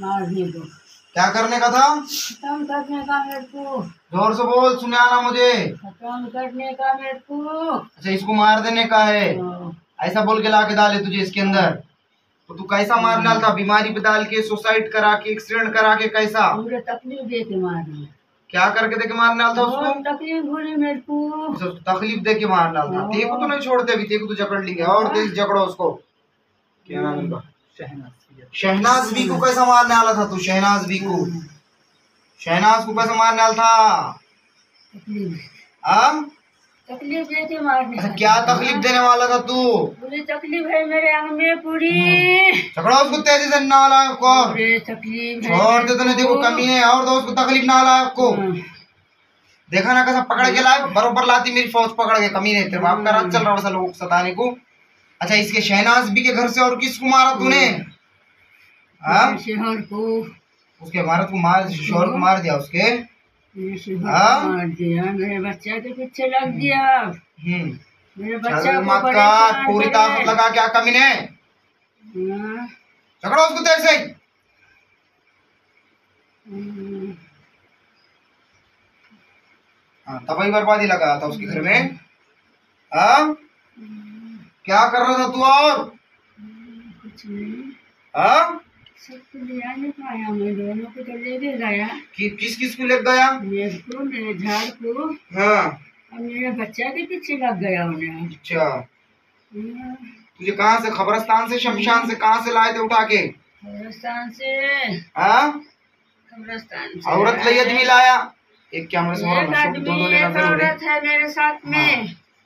मारने को। क्या करने का था? खत्म करने का मेरे को। जोर से बोल, सुने आना मुझे। खत्म करने का मेरे को। अच्छा, इसको मार देने का है। ऐसा बोल के ला के डाले तुझे इसके अंदर, तो तू कैसा मार डालता? बीमारी पे डाल के, सुसाइड करा के, एक्सीडेंट करा के, कैसा पूरे तकलीफ दे के मारना। क्या करके देके मार डालता उसको? तकलीफ होने मेरे को, तकलीफ दे के मार डालता। तेरे को तो नहीं छोड़ते, अभी तेरे को तो जकड़ लिया और तेज जकड़ो उसको। क्या नाम है उनका? शहनाज बी को कैसा मारने वाला था तू? शहनाज बी को, शहनाज को कैसा मारने वाला था? तकलीफ देते मारने। अच्छा, क्या तकलीफ देने वाला था तू? पूरी तकलीफ है मेरे अंग में पूरी। छोड़ो उसको, तेजी से ना लाए उसको। तकलीफ छोड़ देते नहीं, देखो कमी है और दो उसको, तकलीफ ना लाए आपको। देखा ना कैसा पकड़ के लाए, बरोबर लाती मेरी फौज पकड़ के। कमी नहीं, तेरे बाप का राज चल रहा है लोगों को सताने को। अच्छा, इसके शहनाज बी के घर से और किसको मारा तूने? शोहर को। उसके भारत को मार, शोहर को मार दिया उसके। मार दिया मेरे बच्चा के पीछे लग दिया। मेरे बच्चा को पूरी ताकत लगा। क्या कमी ने? पकड़ो उसको देर से। तबाही बर्बादी लगा था उसके घर में। क्या कर रहा था तू? और कुछ नहीं। सबको ले आया मैं, दोनों को तो ले गया। किस किस को ले गया? मेरे को, मेरे झाड़ को। हाँ। और मेरे बच्चा के पीछे लग गया उन्हें। अच्छा, तुझे कहाँ से? खबरस्तान से, शमशान से, कहाँ से लाए थे उठा के? खबरस्तान से। हाँ, खबरस्तान से। औरत ले आदमी लाया? एक क्या औरत है मेरे साथ में।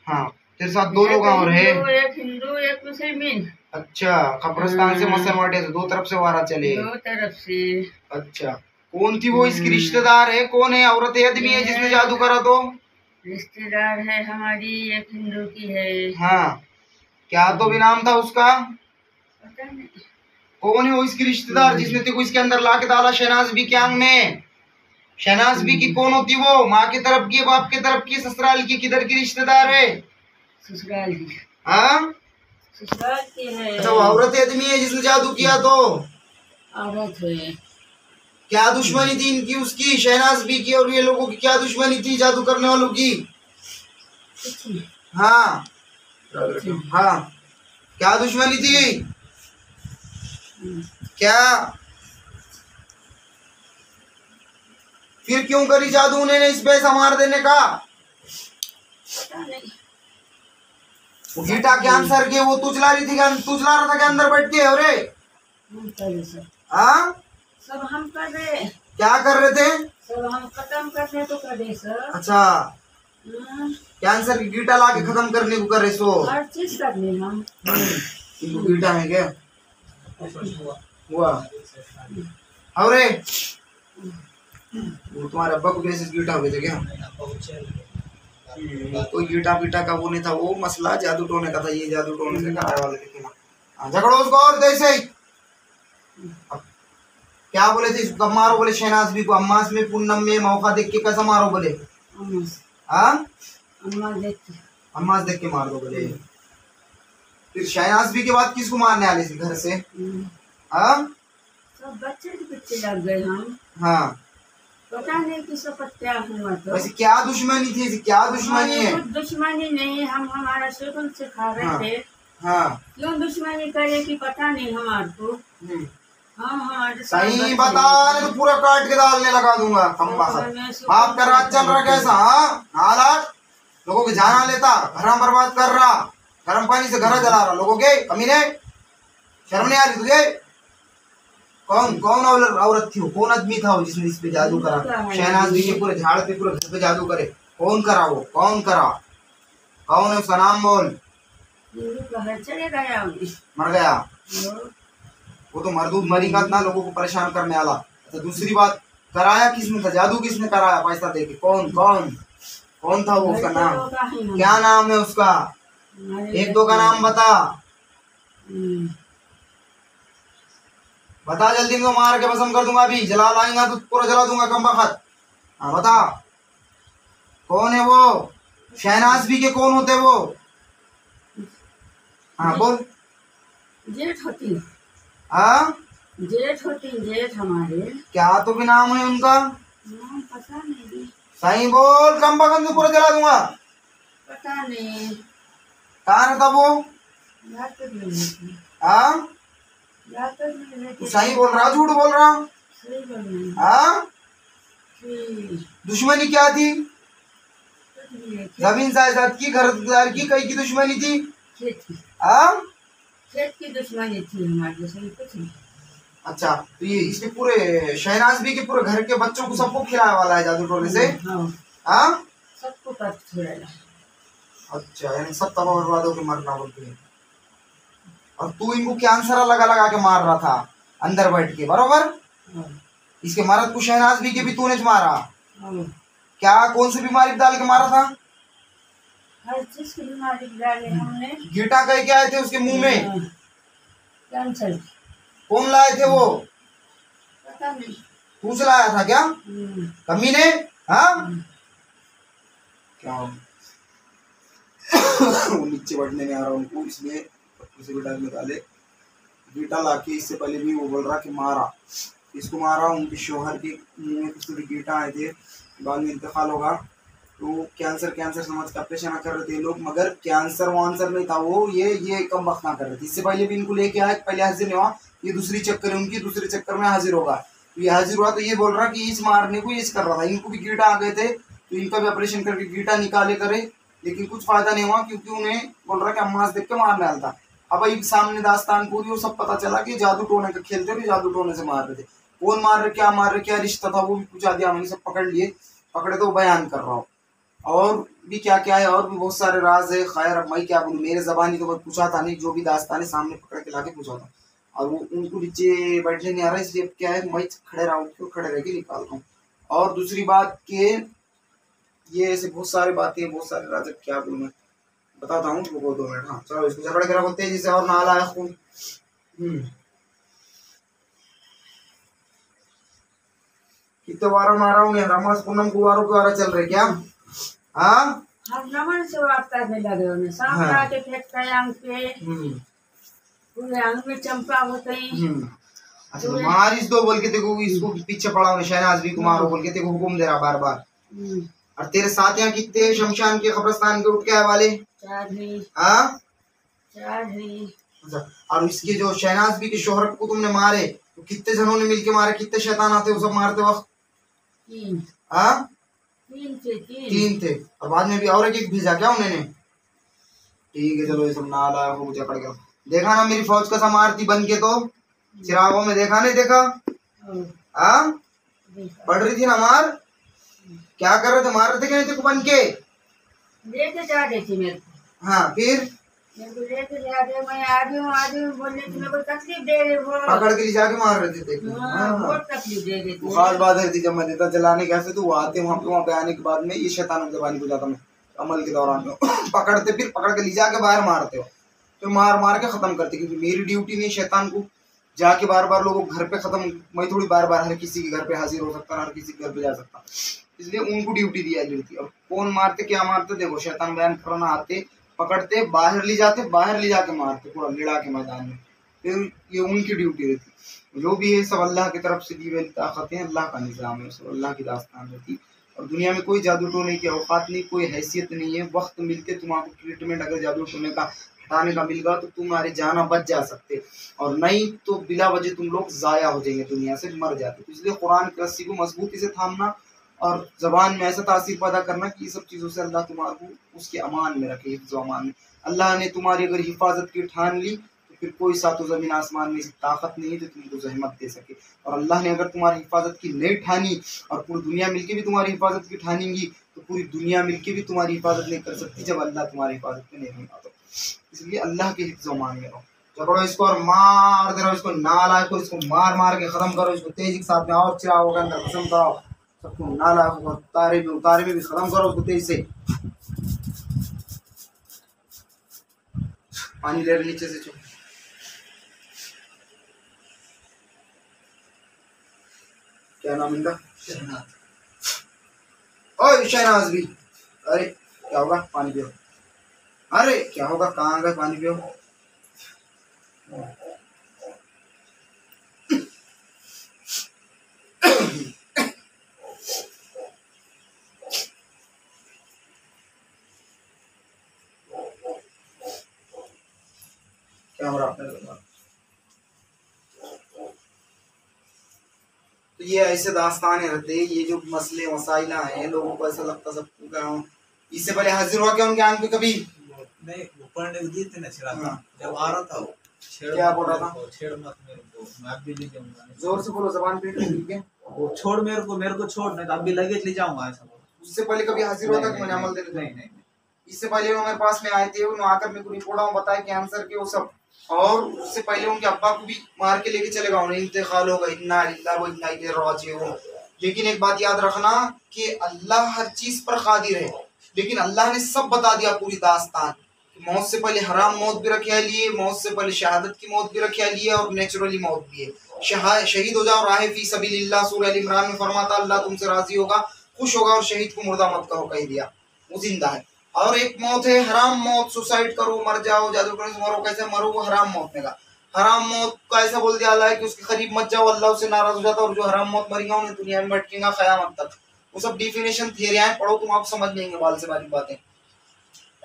हाँ, तेरे साथ दो लोग और है, एक हिंदू एक मुसलमान। अच्छा, कब्रिस्तान से मुसलमान थे, दो तरफ से वारा चले, दो तरफ से। अच्छा, कौन थी वो? इसकी रिश्तेदार है? कौन है? औरत है आदमी है जिसने जादू करा? तो रिश्तेदार है हमारी, एक हिंदू की है। हाँ, क्या तो भी नाम था उसका? पता नहीं। कौन है वो इसकी रिश्तेदार जिसने तेरे को इसके अंदर ला के डाला शहनाज बी के आंग में? शहनाज बी की कौन होती वो? माँ की तरफ की, बाप की तरफ की, ससुराल की, किधर की रिश्तेदार है? ससुराल की। हाँ, ससुराल की है। अच्छा, वो औरत आदमी है जिसने जादू किया? तो औरत है। क्या दुश्मनी थी इनकी उसकी, शहनाज बी की और ये लोगों की? क्या दुश्मनी थी जादू करने वालों की? हाँ हाँ, क्या दुश्मनी थी? क्या फिर क्यों करी जादू उन्होंने इस पैसा मार देने का? पता नहीं। गीता के आंसर के वो तुझला रही थी, तुझला रहा था के अंदर बैठ के। अरे सब हम कर रहे। क्या कर रहे थे? सब हम खत्म करने को कर रहे सर। अच्छा, कैंसर की गीटा ला के खत्म करने को कर रहे सो? हर चीज करने हम। इनको गीटा है क्या? हुआ अरे वो तुम्हारे अब्बा को बेसिस गीटा हो गए थे क्या? कोई गीटा पीटा का वो नहीं था, वो मसला जादू टोने का था। ये जादू टोने से कराए वाले थे ना। झगड़ो उसको और जैसे ही। क्या बोले थे? कब मारो बोले शहनाज बी को? अम्मास में, पूनम में, मौका देख के कैसा मारो बोले? अम्मास देख के मार दो बोले। फिर शहनाज बी के बाद किसको मारने वाले थे घर से? सब बच्चे के पीछे लग गए हम। हाँ, पता नहीं किसको क्या हुआ। तो वैसे क्या दुश्मनी थी? क्या दुश्मनी है? दुश्मनी नहीं, हम हमारा शैतान से खा रहे थे। हाँ, क्यों दुश्मनी करे कि पता नहीं हमारे को। हमारे सही बता रहे तो पूरा काट के डालने लगा दूंगा खंबा। बाप का राज चल रहा कैसा? हालात लोगों के जाना लेता, घर बर्बाद कर रहा, गर्म पानी से घर जला रहा लोगों के। कमी ने शर्म नहीं आ रही तुझे? कौन कौन औरत थी वो? कौन आदमी था वो जिसने इस पे जादू करा? शहनाज बी के पूरे झाड़ पे, पूरे घर पे जादू करे? कौन करा वो? कौन करा? कौन है उसका नाम बोल? मर गया वो तो, मरदूद मरीगा ना लोगों को परेशान करने वाला। अच्छा, दूसरी बात, कराया किसने था जादू? किसने कराया पैसा दे के? कौन कौन कौन था वो? उसका नाम क्या? नाम है उसका? एक दो का नाम बता, बता जल्दी। इनको मार के भस्म कर दूंगा, अभी जला लाएंगा तो पूरा जला दूंगा कम्बा खत। हाँ, बता कौन है वो? शहनाज बी के कौन होते वो? हाँ बोल। जेठ होती है। जेठ होती जेठ हमारे। क्या तो भी नाम है उनका? नाम पता नहीं। सही बोल, कम पकड़ तो पूरा जला दूंगा। पता नहीं कहाँ रहता वो? सही बोल रहा, झूठ बोल रहा? सही बोल रहा। दुश्मनी क्या थी? जमीन जायदाद की, घरदार की, कई की दुश्मनी थी? खेत की दुश्मनी थी हमारे, सही कुछ नहीं। अच्छा, तो ये इसके पूरे शहनाज भी के पूरे घर के बच्चों को सबको खिलाने वाला है जादू टोले से। हाँ, सबको खिलाएगा। अच्छा, यानी सब तबाह बर्बाद होकर मरना बोलते हैं। और तू इनको क्या आंसर लगा लगा के मार रहा था अंदर बैठ के, बराबर? इसके मारत को शहनाज भी के भी तूने मारा? क्या कौन सी बीमारी डाल के मारा था? हर चीज की बीमारी डाले हमने। गीटा कह के आए थे उसके मुंह में कैंसर। कौन लाए थे वो? पता नहीं। तू से लाया था क्या कमी ने? हाँ, क्या नीचे बैठने में आ रहा उनको, इसलिए उसे भी डाल निकाले। गीटा लाके इससे पहले भी वो बोल रहा कि मारा, इसको मारा। उनके शोहर के मुँह में कुछ गीटा आए थे, बाद में इंतकाल होगा। तो कैंसर कैंसर समझ कर पेशा कर रहे थे लोग, मगर कैंसर वांसर नहीं था वो। ये कम वक्त ना कर रहे थे। इससे पहले भी इनको लेके आए, पहले हाजिर नहीं हुआ। ये दूसरी चक्कर है उनकी, दूसरे चक्कर में हाजिर होगा। तो ये हाजिर हुआ तो ये बोल रहा कि इस मारने को ये कर रहा था। इनको भी गीटा आ गए थे तो इनका भी ऑपरेशन करके गीटा निकाले करे, लेकिन कुछ फायदा नहीं हुआ, क्योंकि उन्हें बोल रहा कि अम्मास देख के मारने आता। अब एक सामने दास्तान पूरी और सब पता चला कि जादू टोने का खेलते हुए जादू टोने से मार रहे थे। कौन मार रहे, क्या मार रहे, क्या रिश्ता था, वो भी पूछा दिया हमने। सब पकड़ लिए, पकड़े तो बयान कर रहा हूँ। और भी क्या क्या है, और भी बहुत सारे राज है। खैर, अब मैं क्या बोलूँ, मेरे जबानी तो मैं पूछा था नहीं, जो भी दास्तान है सामने पकड़ के लाके पूछा था। और वो उनको नीचे बैठने नहीं आ रहा, इसलिए क्या है मैं खड़े रहा हूँ, खड़े रह के निकाल रहा हूँ। और दूसरी बात के ये ऐसे बहुत सारी बातें, बहुत सारे राज, क्या बोलूँ मैं, बताता हूँ तुमको 2 मिनट। हाँ चलो, इसको झगड़ के रखो तेजी से और नाला है खून। कितने बार मारा हूँ रमाज पूनम को, वारों के वारा चल रहे क्या? हाँ, हम रमन से वार्ता में लगे होने, सांप लाके फेंकता है आंख पे, पूरे आंख में चंपा होते हैं। अच्छा, मार इस दो बोल के देखो, इसको पीछे पड़ा होने शहनाज भी कुमार बोल के देखो, हुकुम दे रहा बार बार। और तेरे साथियाँ कितने शमशान के कब्रिस्तान के उठ के आए वाले? 4 ही। अच्छा, और इसके जो शहनाज भी के शोहर को तुमने मारे, तो कितने जनों ने मिलके मारे? कितने शैतान आते वो सब मारते वक्त? 3 थे। और बाद में भी और एक भेजा क्या उन्होंने? ठीक है चलो, ये सब नाला है मुझे पड़ गया। देखा ना मेरी फौज का समार्थी बन के, तो चिरागों में देखा नहीं? देखा हाँ, पढ़ रही थी ना मार, क्या कर रहे थे, मार रहे थे क्या? देखो बन के लेके जा रही थी मेरे को। हाँ, फिर लेके जा रहे, मैं आदमी बोलने तुम्हें कोई तकलीफ दे रही, पकड़ के जाके मार रहे थे। देखो बहुत तकलीफ दे रही थी, खास बात है। जब मैं देता जलाने कैसे तो वो आते वहाँ पे, वहाँ पे आने के बाद में ये शैतानों के जबानी को जाता मैं अमल के दौरान में पकड़ते, फिर पकड़ के ले जाके बाहर मारते हो, तो मार मार के खत्म करते। क्योंकि मेरी ड्यूटी नहीं शैतान को जाके बार बार लोगों को घर पे खत्म, मैं थोड़ी बार बार हर किसी के घर पे हाजिर हो सकता, हर किसी के घर पे जा सकता, इसलिए उनको ड्यूटी दिया जाती। अब कौन मारते क्या मारते देखो, शैतान बयान करना आते, पकड़ते, बाहर ले जाते, बाहर ले जाके मारते पूरा लड़ा के मैदान में। फिर ये उनकी ड्यूटी रहती। जो भी है सब अल्लाह की तरफ से दी हुई ताकतें, अल्लाह का निज़ाम है, सब अल्लाह की दास्तान रहती। और दुनिया में कोई जादू टोने की औकात नहीं, कोई हैसियत नहीं है। वक्त मिलते तुम आपको ट्रीटमेंट अगर जादू टोने का हटाने का मिल गया तो तुम्हारे जाना बच जा सकते, और नहीं तो बिला वजह तुम लोग ज़ाया हो जाएंगे, दुनिया से मर जाते। इसलिए कुरान की रस्सी को मजबूती से थामना और ज़बान में ऐसा तासीर पैदा करना कि ये सब चीज़ों से अल्लाह तुम्हारे उसके अमान में रखे, हिफ्ज़ अमान में। अल्लाह ने तुम्हारी अगर हिफाजत की ठान ली तो फिर कोई सातो ज़मीन आसमान में ताकत नहीं है जो तुमको जहमत दे सके। और अल्लाह ने अगर तुम्हारी हिफाजत की नहीं ठानी और पूरी दुनिया मिलके भी तुम्हारी हिफाजत की ठानेंगी, तो पूरी दुनिया मिलके भी तुम्हारी हिफाजत नहीं कर सकती जब अल्लाह तुम्हारी हिफाजत में नहीं होगा। तो इसलिए अल्लाह के हिफ्ज़ अमान में रहो। पकड़ो इसको और मार दे रहा, इसको नाला को, इसको मार मार के ख़त्म करो, इसको तेजी के साथ में और चिरागों के अंदर खत्म करो, सबको नाला उतारे में भी खत्म करो उसको तेज से। पानी ले नीचे से चुप। क्या नाम इनका? शहनाज भी। अरे क्या होगा, पानी पियो। अरे क्या होगा, कहाँ गए, पानी पियो। कैमरा अपने लगा। तो ये ऐसे दास्तानें रहते हैं, ये जो मसले मसाइल हैं लोगों को ऐसा लगता सब इससे पहले हाजिर हुआ क्या उनके आंख पे कभी नहीं? हाँ। जब आ रहा था वो क्या बोल रहा था? छेड़ मत मेरे को, मैं आप भी ले जाऊंगा। जोर से बोलो, जबान पे ठीक है। वो छोड़ मेरे को छोड़, नहीं तो आप भी लगेज ले जाऊंगा। ऐसा उससे पहले कभी हाजिर हुआ था कि मुझे अमल देने? नहीं, इससे पहले वो मेरे पास में आए थे, उन्होंने आकर मेरे को रिपोर्ट और बताया कैंसर के वो सब, और उससे पहले उनके अब्बा को भी मार के लेके चले गए, उन्हें इंतकाल हो गया। इन्ना लिल्लाह व इन्ना इलैहि राजिऊन। लेकिन एक बात याद रखना कि अल्लाह हर चीज पर कादिर है, लेकिन अल्लाह ने सब बता दिया पूरी दास्तान। मौत से पहले हराम मौत भी रखे लिए, मौत से पहले शहादत की मौत भी रखे लिए, और नेचुरली मौत भी है। शहीद हो जाओ राह फी सबीलिल्लाह, सूरह अल इमरान में फरमाता अल्लाह तुमसे राजी होगा, खुश होगा और शहीद को मुर्दा मत कहो, कह दिया वो जिंदा है। और एक मौत है हराम मौत, सुसाइड करो, मर जाओ, जादू करने से मरो, कैसे मरो वो हराम मौत में का। हराम मौत का ऐसा बोल दिया अल्लाह है कि उसके करीब मत जाओ, अल्लाह उससे नाराज हो जाता है, और जो हराम मौत मरेगा उन्हें दुनिया में भटकेगा क़यामत तक। वो सब डिफिनेशन थियरियां पढ़ो तुम, आप समझ लेंगे बाल से बारी बातें।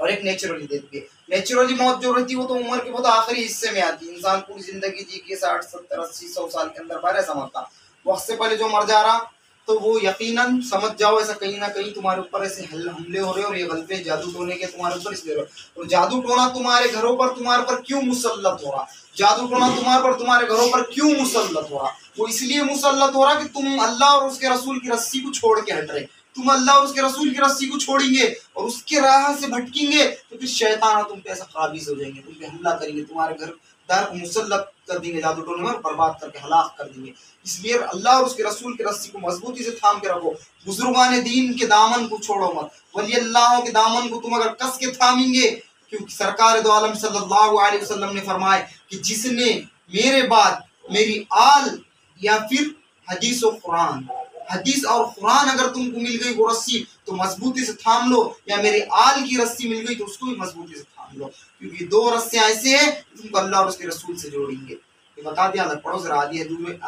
और एक नेचुरली देती है, नेचुरली मौत जो रहती है वो तो उम्र के बहुत आखिरी हिस्से में आती है। इंसान पूरी जिंदगी जी के 60, 70, 80, 100 साल के अंदर बाहर ऐसा मरता, वक्त से पहले जो मर जा रहा तो वो यकीनन समझ जाओ ऐसा कहीं ना कहीं तुम्हारे ऊपर ऐसे हमले हो रहे, और ये गलते जादू टोने के तुम्हारे ऊपर इसलिए हो रहे। और जादू टोना तुम्हारे घरों पर तुम्हारे पर क्यों मुसल्लत हो रहा? जादू टोना तुम्हारे घरों पर क्यों मुसल्लत हो रहा? वो इसलिए मुसल्लत हो रहा कि तुम अल्लाह और उसके रसूल की रस्सी को छोड़ के हट रहे। तुम अल्लाह और उसके रसूल की रस्सी को छोड़ेंगे और उसके राह से भटकेंगे तो फिर शैतान तुम पे ऐसा काबिज हो जाएंगे, तुम पे हमला करेंगे, तुम्हारे घर दार को मुसल्लत कर देंगे, जादू टोने में बर्बाद करके हलाक कर देंगे। इसलिए अल्लाह और उसके रसूल की रस्सी को मजबूती से थाम के रखो, बुजुर्गान दीन के दामन को छोड़ो मत, वली अल्लाहों के दामन को तुम अगर कस के थामेंगे, क्योंकि सरकार दो आलम सल्लल्लाहु अलैहि वसल्लम ने फरमाया कि जिसने मेरे बाद मेरी आल या फिर हदीस और कुरान, हदीस और कुरान अगर तुमको मिल गई वो रस्सी तो मजबूती से थाम लो, या मेरे आल की रस्सी मिल गई तो उसको भी मजबूती से थाम लो, क्योंकि दो रस्सियां ऐसे हैं तुमको अल्लाह और उसके रसूल से जोड़ेंगे। ये बता दिया ना, पढ़ो जरा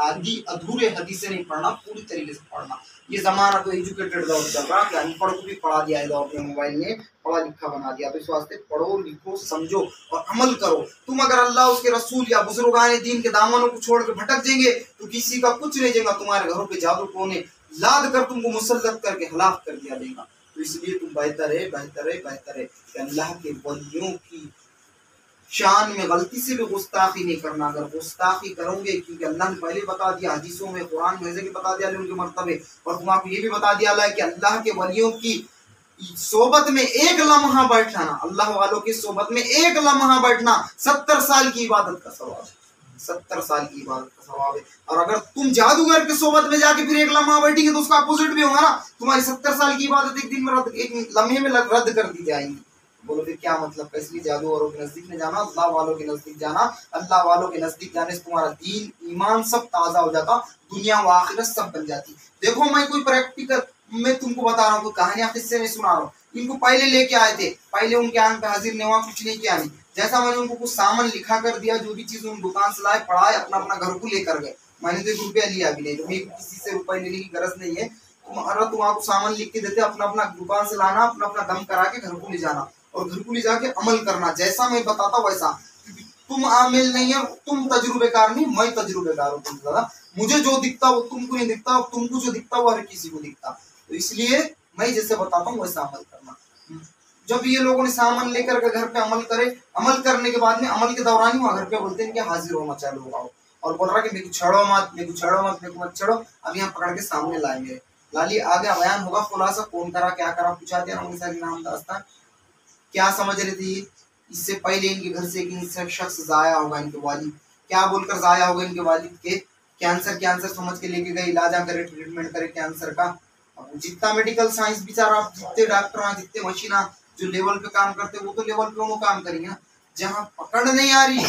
आधी अधूरे हदीसें नहीं पढ़ना, पूरी तरीके से पढ़ना। ये जमाना तो एजुकेटेड दौर चल रहा है, अनपढ़ को भी पढ़ा दिया है दौर में, मोबाइल ने पढ़ा लिखा बना दिया। तो इस वास्ते पढ़ो, लिखो, समझो और अमल करो। तुम अगर अल्लाह उसके रसूल या बुजुर्गान दीन के दामनों को छोड़ के भटक जाएंगे तो किसी का कुछ नहीं जाएगा, तुम्हारे घरों पे जादू टोने लाद कर तुमको मुसल्लत करके हलाक कर दिया जाएगा। तो इसलिए तुम बेहतर है कि अल्लाह के वलियों की शान में गलती से भी गुस्ताखी नहीं करना। अगर गुस्ताखी करोगे, क्योंकि अल्लाह ने पहले बता दिया हदीसों में, कुरान में ऐसे बता दिया उनके मर्तबे, और तुम आपको ये भी बता दिया अल्लाह कि अल्लाह के वलियों की सोबत में एक लम्हा बैठना, अल्लाह वालों की सोबत में एक लम्हा बैठना 70 साल की इबादत का सवाब है, 70 साल की इबादत का सवाब है। और अगर तुम जादूगर के सोबत में जाके फिर एक लम्हा बैठेंगे तो उसका अपोजिट भी होगा ना, तुम्हारी 70 साल की इबादत एक दिन में एक लम्हे में रद्द कर दी जाएगी। बोलो फिर क्या मतलब का? इसलिए जादूगरों के नजदीक न जाना, अल्लाह वालों के नजदीक जाना। अल्लाह वालों के नजदीक जाने से तुम्हारा दीन ईमान सब ताज़ा हो जाता, दुनिया व आखिरत सब बन जाती। देखो मैं कोई प्रैक्टिकल मैं तुमको बता रहा हूँ, कोई कहानियां किससे नहीं सुना रहा हूँ। इनको पहले लेके आए थे, पहले उनके आंख पे हाजिर नहीं हुआ, कुछ नहीं किया, नहीं जैसा मैंने उनको कुछ सामान लिखा कर दिया, जो भी चीज उन दुकान से लाए पढ़ाए, अपना घर को लेकर गए। मैंने तो 1 रुपया लिया भी नहीं, तुम्हें किसी से रुपये लेने की गरज नहीं है। तुम आपको सामान लिख के देते, अपना दुकान से लाना, अपना दम करा के घर को ले जाना, और घर को ले जाके अमल करना जैसा मैं बताता वैसा। तुम आमिल नहीं है, तुम तजुर्बेकार नहीं, मैं तजुर्बेकार हूँ तुमसे ज्यादा। मुझे जो दिखता वो तुमको नहीं दिखता, और तुमको जो दिखता वो हर किसी को दिखता। तो इसलिए मैं जैसे बताता हूँ वैसा अमल करना। जब ये लोगों ने सामान लेकर के घर पे अमल करे, अमल करने के बाद में अमल के दौरान ही घर पे बोलते हैं कि हाजिर होना चालू होगा, और बोल रहा कि मेरे को छेड़ो मत, मेरे को मत छेड़ो। अब यहाँ पकड़ के सामने लाए मेरे, लाली आगे बयान होगा खुलासा, कौन करा क्या करा पूछा दिया उनके सारे नाम दास्तान। क्या समझ रही थी? इससे पहले इनके घर से एक शख्स जाया होगा, इनके वालिद क्या बोलकर जाया होगा, इनके वालिद के कैंसर समझ के लेके गए, इलाज करे, ट्रीटमेंट करे कैंसर का। अब जितना मेडिकल साइंस बेचारा, जितने डॉक्टर, जितने मशीना जो लेवल पे काम करते वो तो लेवल पे वो काम करेंगे ना। जहाँ पकड़ नहीं आ रही,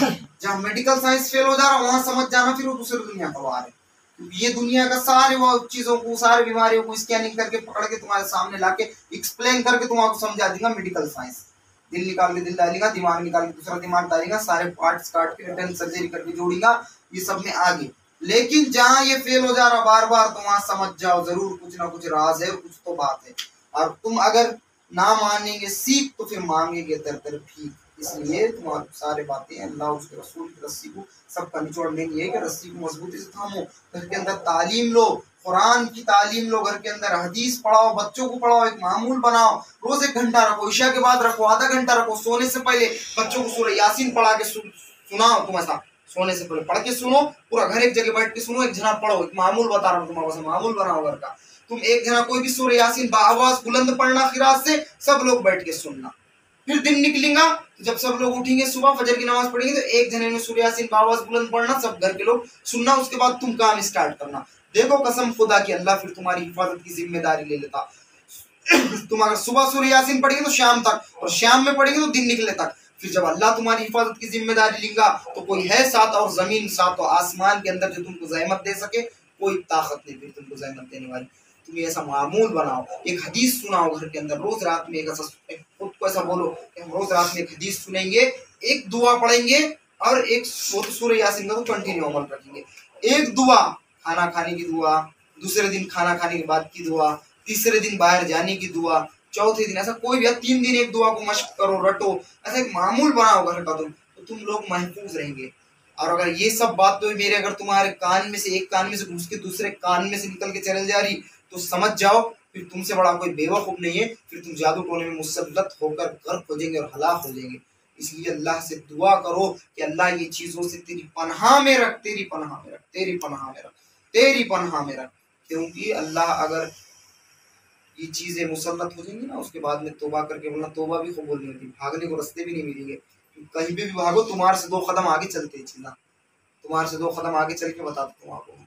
जहाँ मेडिकल साइंस फेल हो जा रहा वहाँ समझ जाना फिर वो दूसरी दुनिया का आ रहे। ये दुनिया का सारे चीजों को, सारे बीमारियों को स्कैनिंग करके पकड़ के तुम्हारे सामने लाके एक्सप्लेन करके तुम आपको समझा देगा मेडिकल साइंस। दिल निकाल के दिल डालेगा, दिमाग निकाल के दूसरा दिमाग डालेगा, सारे पार्ट्स काट के रिटर्न सर्जरी करके जोड़ेगा, ये सब में आगे। लेकिन जहाँ ये फेल हो जा रहा बार बार तो वहां समझ जाओ जरूर कुछ ना कुछ राज है, कुछ तो बात है। और तुम अगर ना मानेंगे सीख तो फिर मांगेंगे दर भीख। इसलिए तुम्हारे सारे बातें अल्लाह उसके रसूल की रस्सी को सबका निचोड़ लेंगे। ये कि रस्सी को मजबूती से थामो, घर के अंदर तालीम लो, कुरान की तालीम लो, घर के अंदर हदीस पढ़ाओ, बच्चों को पढ़ाओ, एक मामूल बनाओ, रोज 1 घंटा रखो, ईशा के बाद रखो, आधा घंटा रखो, सोने से पहले बच्चों को सूरह यासीन पढ़ा के सुनाओ। तुम ऐसा सोने से पहले पढ़ के सुनो, पूरा घर एक जगह बैठ के सुनो, एक जना पढ़ो, एक मामूल बता रहा हूँ तुम्हारे पास, मामूल बनाओ घर का। तुम एक जना कोई भी सूरह यासीन बाआवाज बुलंद पढ़ना, खिराज से सब लोग बैठ के सुनना। फिर दिन निकलेगा तो जब सब लोग उठेंगे सुबह फजर की नमाज पढ़ेंगे तो एक जने में सूरह यासीन बाआवाज बुलंद पढ़ना, सब घर के लोग सुनना, उसके बाद तुम काम स्टार्ट करना। देखो कसम खुदा की अल्लाह फिर तुम्हारी हिफाजत की जिम्मेदारी ले लेता। तुम अगर सुबह सूरह यासीन पढ़ेंगे तो शाम तक, और शाम में पढ़ेंगे तो दिन निकले तक। फिर जब अल्लाह तुम्हारी हिफाजत की जिम्मेदारी लेगा तो कोई है साथ और जमीन साथ और आसमान के अंदर जो तुमको जहमत दे सके, कोई ताकत नहीं फिर तुमको जहमत देने वाली। तुम ऐसा मामूल बनाओ, एक हदीस सुनाओ घर के अंदर, रोज रात में एक ऐसा खुद को ऐसा बोलो कि हम रोज रात में एक हदीस सुनेंगे, एक दुआ पढ़ेंगे और एक सूरह यासीन का तो कंटिन्यू अमल रखेंगे। एक दुआ खाना खाने की दुआ, दूसरे दिन खाना खाने के बाद की दुआ, तीसरे दिन बाहर जाने की दुआ, चौथे दिन ऐसा कोई भी 3 दिन एक दुआ को मशक करो, रटो, ऐसा एक मामूल बनाओ घर का, तुम लोग महफूज रहेंगे। और अगर ये सब बात तो मेरे अगर तुम्हारे कान में से एक कान में से घुस के दूसरे कान में से निकल के चल जा रही तो समझ जाओ फिर तुमसे बड़ा कोई बेवकूफ नहीं है, फिर तुम जादू टोने में मुसल्लत होकर गर्क हो जाएंगे और हलाक हो जाएंगे। इसलिए अल्लाह से दुआ करो कि अल्लाह ये चीज़ों से तेरी पनाह में रख, तेरी पनाह में रख, तेरी पनाह में रख, तेरी पनाह में रख। क्योंकि अल्लाह अगर ये चीज़ें मुसल्लत हो जाएंगी ना उसके बाद में तोबा करके बोलना, तोबा भी कबूल नहीं होती, भागने को रास्ते भी नहीं मिलेंगे। कहीं भी भागो तुम्हारे से 2 कदम आगे चलते ही चलना, तुम्हारे से 2 कदम आगे चल के बता देता हूँ आपको।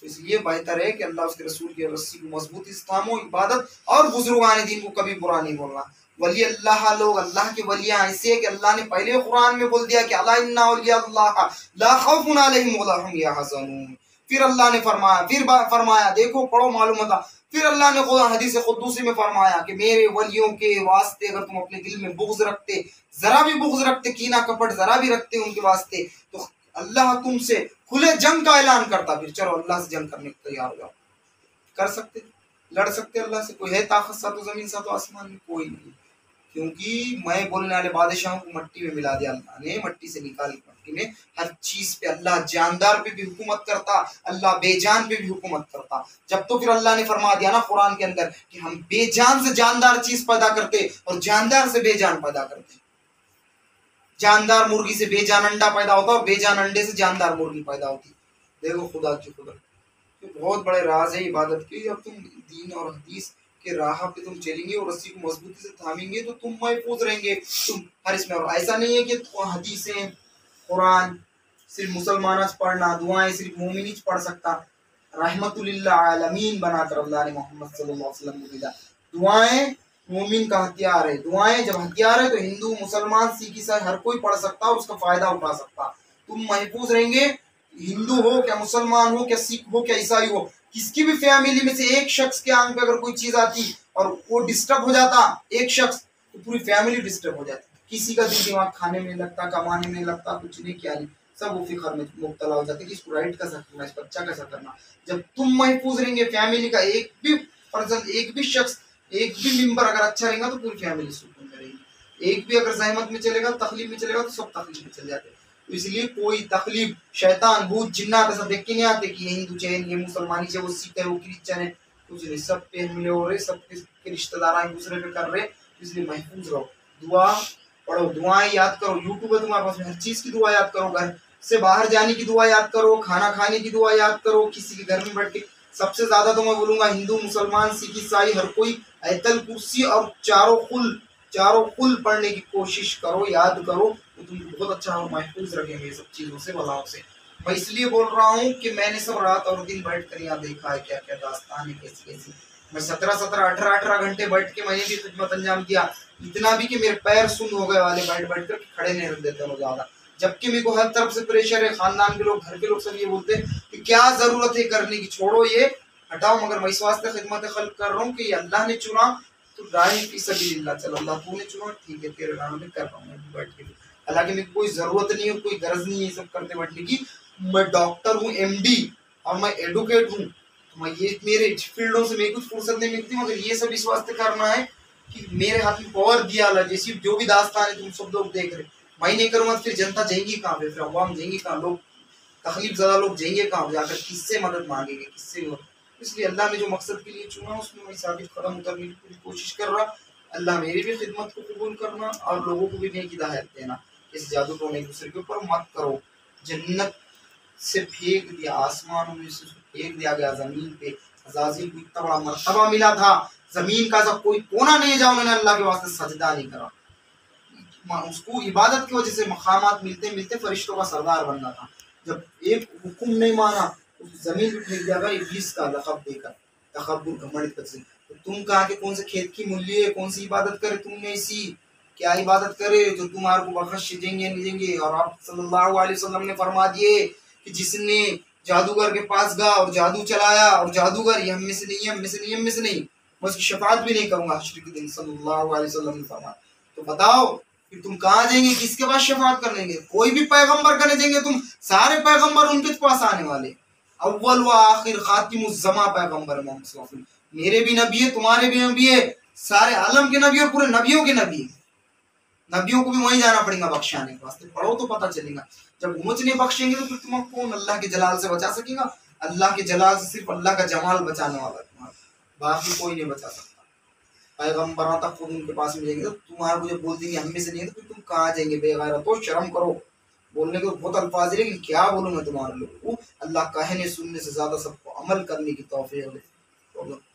तो इसलिए बेहतर है कि अल्लाह उसके रसूल की रस्सी को मजबूती से थामो, इबादत और बुजुर्गान दीन को कभी बुरा नहीं बोलना। वली अल्लाह लोग अल्लाह के वलिया ऐसे है कि अल्लाह ने पहले कुरान में बोल दिया कि अला इन्ना वलिया अल्लाह ला खौफुन अलैहिम वला हुम यहज़नून। फिर अल्लाह ने फरमाया, फिर फरमाया, देखो पढ़ो मालूम होता। फिर अल्लाह ने खुद हदीस खुदूसी में फरमाया कि मेरे वलियों के वास्ते अगर तुम अपने दिल में बुग़्ज़ रखते, जरा भी बुग़्ज़ रखते, कीना कपट जरा भी रखते उनके वास्ते, तो अल्लाह तुमसे खुले जंग का ऐलान करता। फिर चलो अल्लाह से जंग करने को तैयार हो जाओ, कर सकते, लड़ सकते अल्लाह से। कोई है ताकत सा तो जमीन सा तो आसमान में? कोई नहीं। क्योंकि मैं बोलने वाले बादशाहों को मट्टी में मिला दिया अल्लाह ने, मट्टी से निकाल के मट्टी में। हर चीज़ पे अल्लाह जानदार पे भी हुकूमत करता, अल्लाह बेजान पे भी हुकूमत करता। जब तो फिर अल्लाह ने फरमा दिया ना कुरान के अंदर कि हम बेजान से जानदार चीज़ पैदा करते और जानदार से बेजान पैदा करते। जानदार मुर्गी से बेजान अंडा पैदा होता और बेजान अंडे से जानदार मुर्गी पैदा होती। देखो खुदा की कुदरत, तो बहुत बड़े राज है इबादत के। जब तुम दीन और हदीस के राह पे तुम चलेंगे और रस्सी को मजबूती से थामेंगे तो तुम महफूज रहेंगे, तुम हर इसमें। और ऐसा नहीं है कि हदीसें कुरान सिर्फ मुसलमान पढ़ना, दुआएं सिर्फ मोमिन ही पढ़ सकता। रहमतुल्लिल आलमीन बनाकर अल्लाह ने मोहम्मद सल्लल्लाहु अलैहि वसल्लम को भेजा। दुआएं मोमिन का हथियार है, दुआएं जब हथियार है तो हिंदू मुसलमान सिख ईसाई हर कोई पढ़ सकता और उसका फायदा उठा सकता। तुम महफूज रहेंगे, हिंदू हो क्या मुसलमान हो क्या सिख हो क्या ईसाई हो, किसकी भी फैमिली में से एक शख्स के आंग पे अगर कोई चीज आती और वो डिस्टर्ब हो जाता एक शख्स, तो पूरी फैमिली डिस्टर्ब हो जाती। किसी का दिल दिमाग खाने में लगता, कमाने में लगता, कुछ नहीं क्या नहीं, सब वो फिक्र में मुबतला हो जाते कि इसको राइट कैसा करना, इस बच्चा कैसा करना। जब तुम महफूज रहेंगे, फैमिली का एक भी पर्सन, एक भी शख्स, एक भी मेम्बर अगर अच्छा रहेगा तो पूरी फैमिली सुकून में रहेगी। एक भी अगर जहमत में चलेगा, तकलीफ में चलेगा तो सब तकलीफ में चले जाते हैं। इसलिए कोई तकलीफ शैतान भूत जिन्नात ऐसा देख के नहीं आते कि ये हिंदू चैन, ये मुसलमान है, वो सिख है, वो क्रिश्चन है, कुछ नहीं। सब पे हमले हो रहे, सब के रिश्तेदार एक दूसरे पे कर रहे। इसलिए महफूज रहो, दुआ पढ़ो, दुआएं याद करो। यूट्यूब है तुम्हारे पास, हर चीज़ की दुआ याद करो, घर से बाहर जाने की दुआ याद करो, खाना खाने की दुआ याद करो, किसी के घर में बैठ के। सबसे ज़्यादा तो मैं बोलूँगा हिंदू मुसलमान सिख ईसाई हर कोई आयतुल कुर्सी और चारों कुल पढ़ने की कोशिश करो, याद करो, तो तुम बहुत अच्छा और महफूज रखेंगे सब चीज़ों से, बलाओं से। मैं इसलिए बोल रहा हूँ कि मैंने सब रात और दिन बैठ कर यहाँ देखा है क्या क्या दास्तान है, कैसी कैसी। मैं 17-17, 18-18 घंटे बैठ के मैंने भी खिदमत अंजाम दिया, इतना भी कि मेरे पैर सुन हो गए वाले, बैठ बैठ कर खड़े नहीं रख देते हो ज़्यादा। जबकि मेरे को हर तरफ से प्रेशर है, खानदान के लोग, घर के लोग सब ये बोलते हैं कि क्या ज़रूरत है करने की, छोड़ो ये हटाओ। मगर मैं इस वास्ते खिदमत खल्क कर रहा हूँ कि अल्लाह ने चुना तो राय की सबील्ला, चलो अल्लाह तूने चुना ठीक है, तेरे नाम में कर रहा हूँ मैं बैठ के। हालांकि मेरी कोई ज़रूरत नहीं है, कोई गरज नहीं है ये सब करते बैठने की। मैं डॉक्टर हूँ, MD और मैं एडवोकेट हूँ, तो मैं ये मेरे फील्डों से मेरी कुछ फुर्सत नहीं मिलती, मगर ये सब इस वास्ते करना है कि मेरे हाथ में पावर दिया अल्लाह, जैसी जो भी दास्तान है तुम सब लोग देख रहे। मैं नहीं करूँगा फिर जनता जाएंगी कहाँ पे, फिर अवाम जाएंगी कहाँ, लोग तकलीफ ज़्यादा लोग जाएंगे कहाँ, जाकर किससे मदद मांगेंगे, किससे। इसलिए अल्लाह ने जो मकसद के लिए चुना उसमें मैं साबित कदम उतरने की पूरी कोशिश कर रहा। अल्लाह मेरी भी खिदमत को कबूल करना और लोगों को भी नेक हिदायत देना। इस जादू को एक दूसरे के ऊपर मत करो। जन्नत से फेंक दिया, आसमानों में से फेंक दिया गया, ज़मीन पे अज़ाज़ील को इतना बड़ा मरतबा मिला था, ज़मीन का सब कोई कोना नहीं जहाँ उन्होंने अल्लाह के वास्ते सजदा नहीं करा। उसको इबादत की वजह से मकामात मिलते मिलते फरिश्तों का सरदार बनना था। जब एक हुक्म नहीं माना जमीन पे फेंक दिया गया इब्लीस का लक़ब देकर, तकब्बुर घमंड कर। तो तुम कहा कि कौन से खेत की मूल्य है, कौन सी इबादत करे, तुमने इसी क्या इबादत करे जो तुम्हारे को बख्श देंगे नहीं देंगे। और आप सल्लल्लाहु अलैहि वसल्लम ने फरमा दिए कि जिसने जादूगर के पास गया और जादू चलाया और जादूगर ये हम में से नहीं है, हम में से नहीं, हम में से नहीं, मैं उसकी शफाअत भी नहीं करूँगा हश्र के दिन, सल्लल्लाहु अलैहि वसल्लम ने फरमाया। तो बताओ कि तुम कहाँ जाएंगे, किसके पास शफाअत करने के? कोई भी पैगम्बर करने जाएंगे तुम, सारे पैगम्बर उनके पास आने वाले। अव्वल व आखिर खातिम उज़्ज़मा पैगम्बर मोहम्मद, मेरे भी नबी है, तुम्हारे भी नबी है, सारे आलम के नबी और पूरे नबियों के नबी है। नबियों को भी वहीं जाना पड़ेगा बख्शाने के वास्ते। पढ़ो तो पता चलेगा। जब उमच नहीं बख्शेंगे तो फिर तुम कौन अल्लाह के जलाल से बचा सकेगा? अल्लाह के जलाल से सिर्फ अल्लाह का जमाल बचाने वाला है तुम्हारा, बाकी कोई नहीं बचा सकता। पैगम्बरों तक खुद उनके पास में जाएंगे तो तुम्हारे को जब बोल देंगे हम में से नहीं है तो फिर तुम कहाँ जाएंगे? बेगैरतो, शर्म करो। बोलने के बहुत अल्फाज है लेकिन क्या बोलूँ मैं तुम्हारे लोगों को। अल्लाह कहने सुनने से ज़्यादा सबको अमल करने की तौफीक दे।